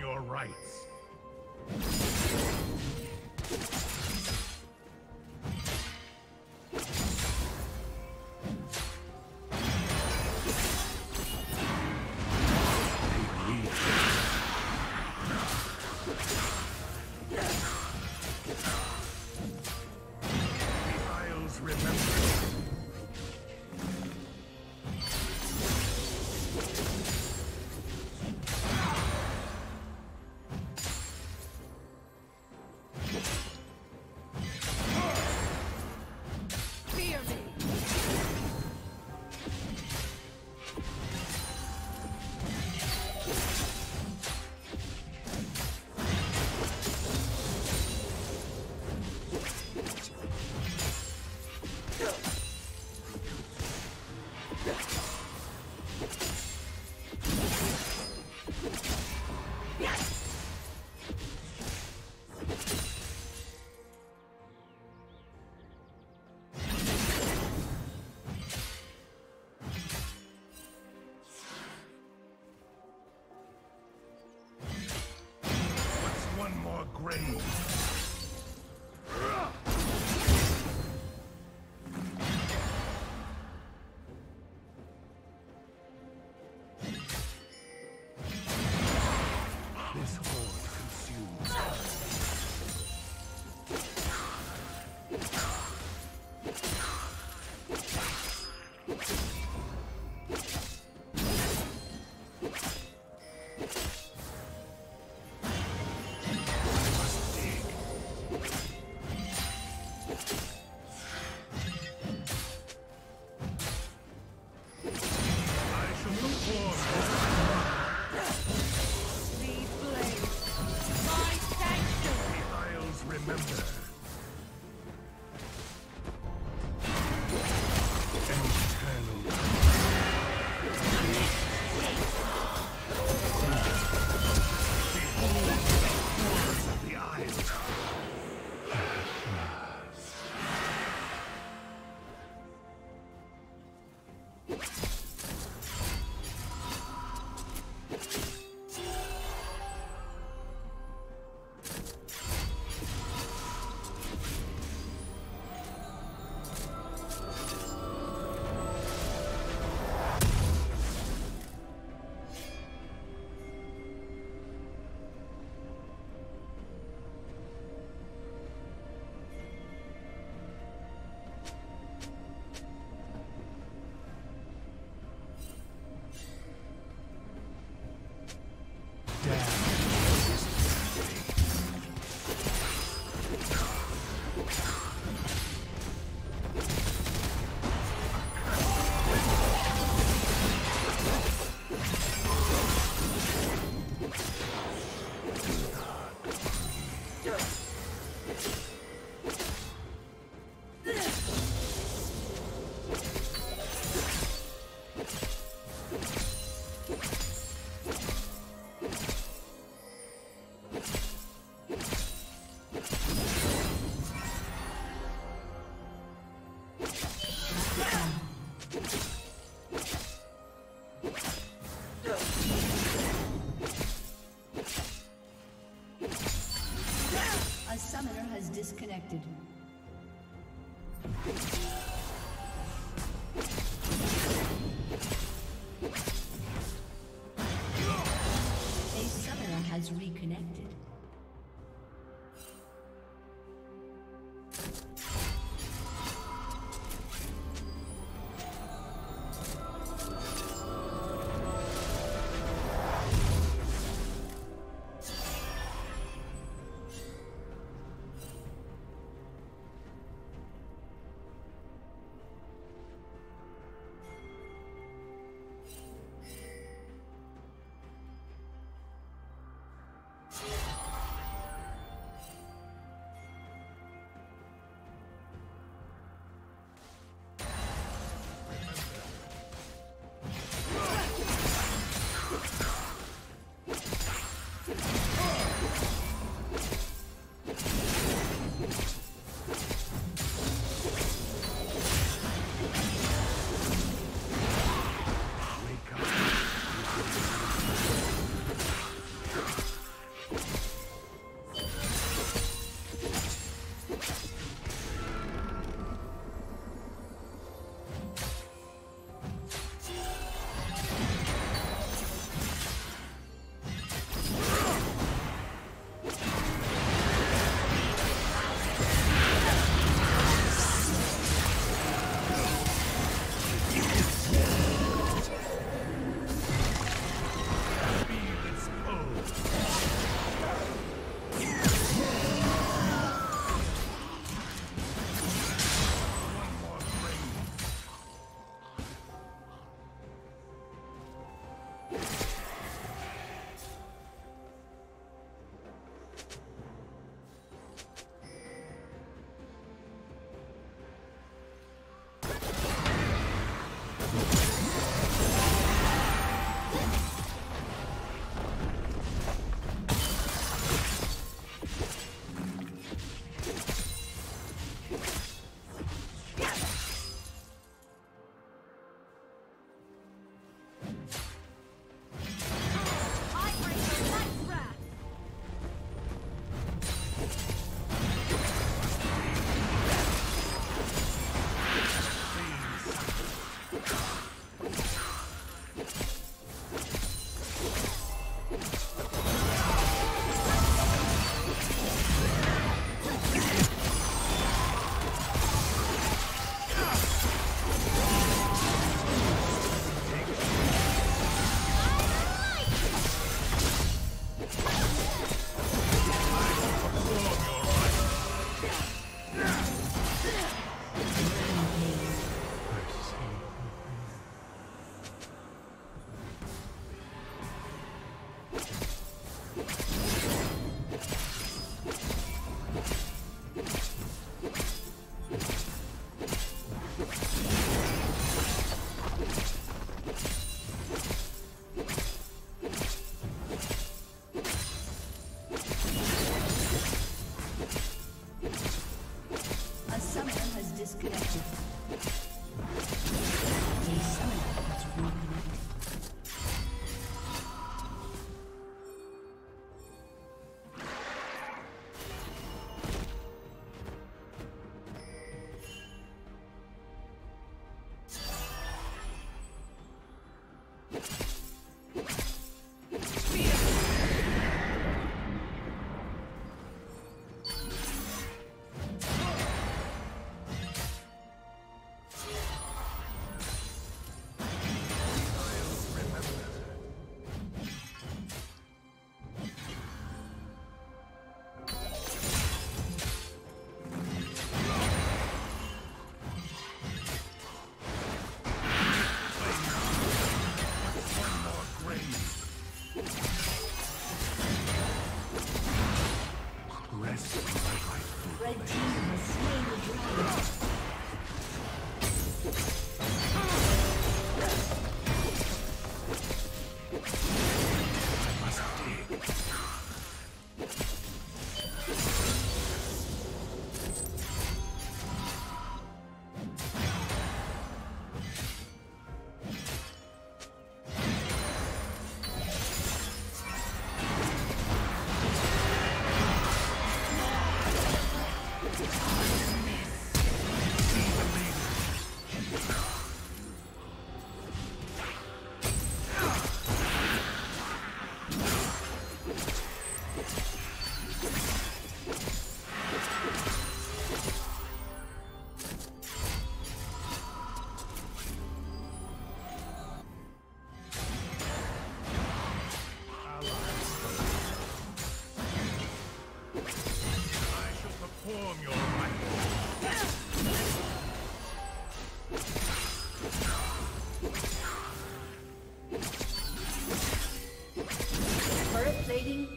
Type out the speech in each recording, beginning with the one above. Your rights.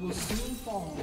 Will soon fall.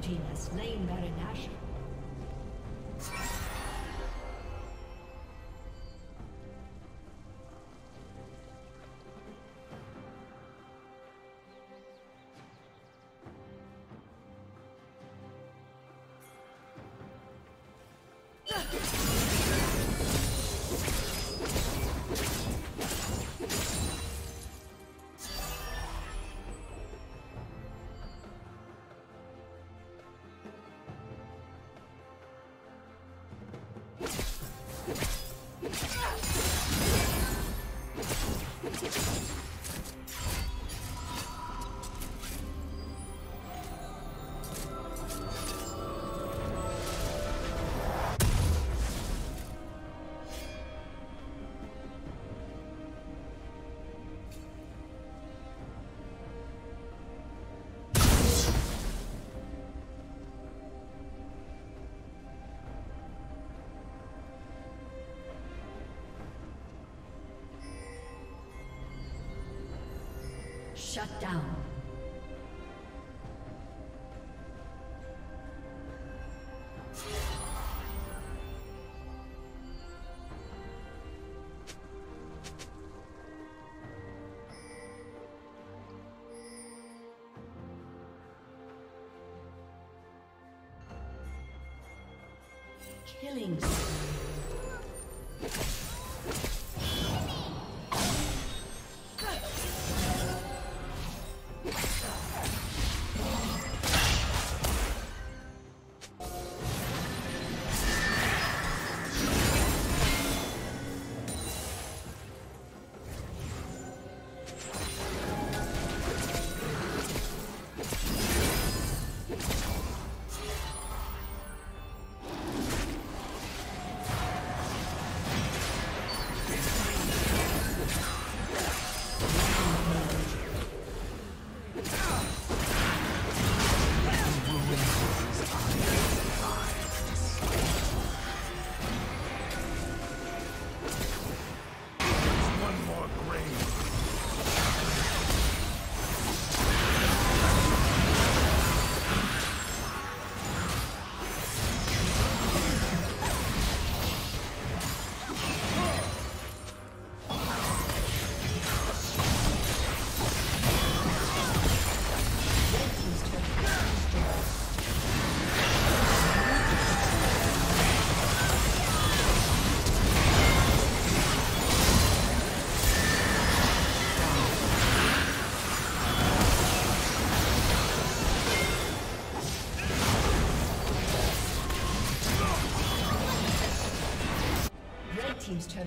Blue team has slain Baron Nashor. Shut down. Killing. Team's turret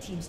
Team's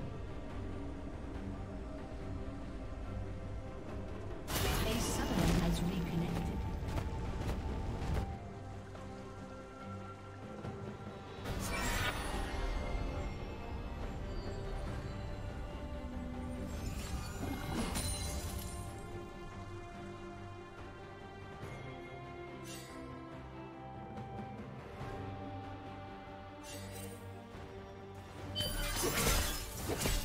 Okay.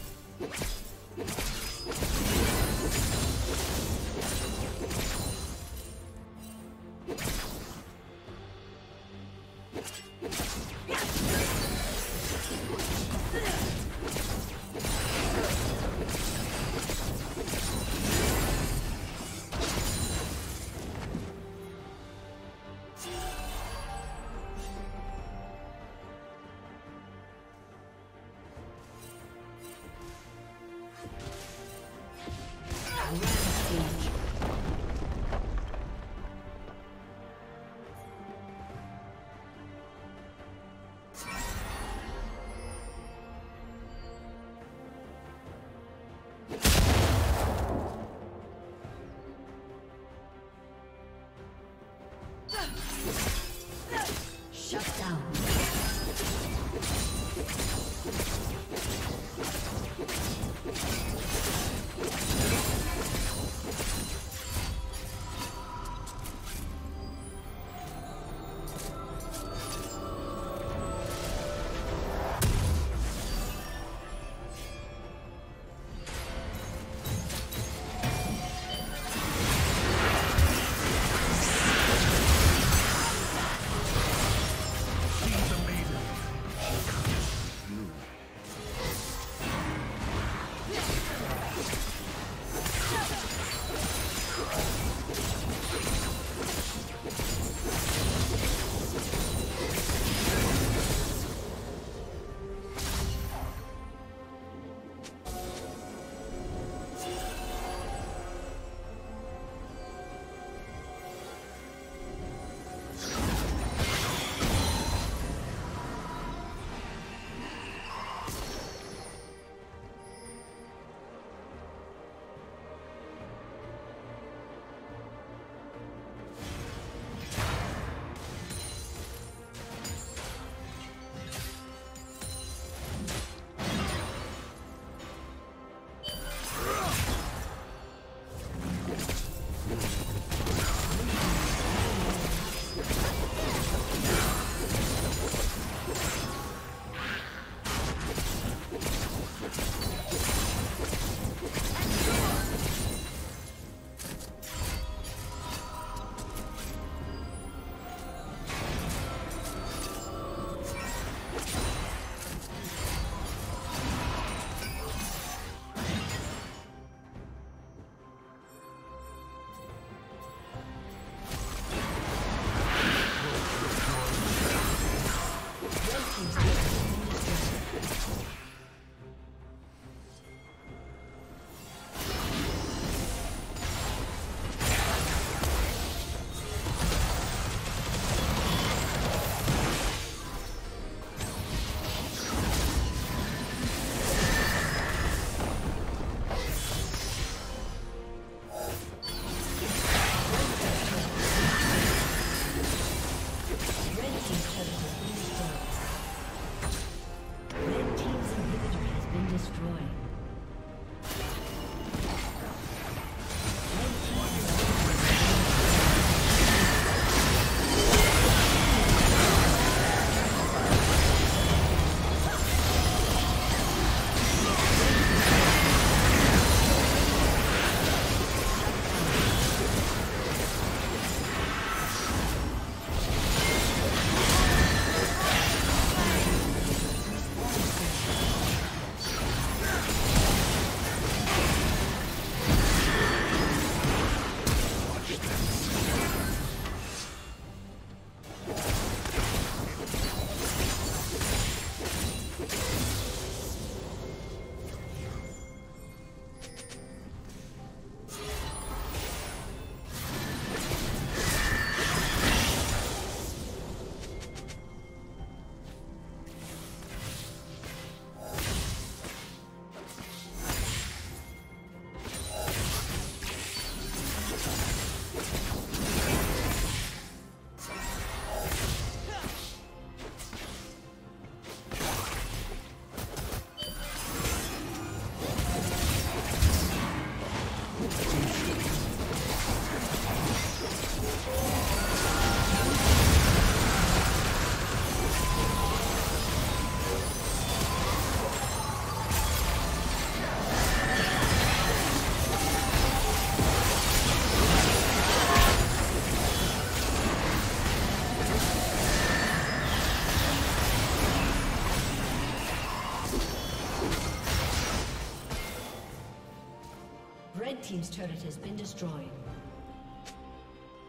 team's turret has been destroyed.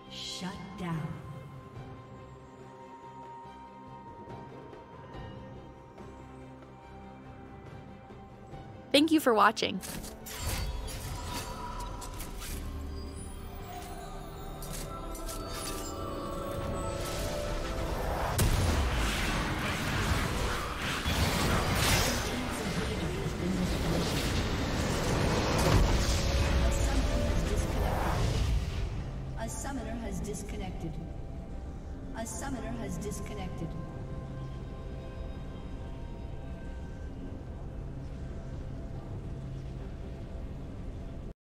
Shut down. Thank you for watching. A summoner has disconnected.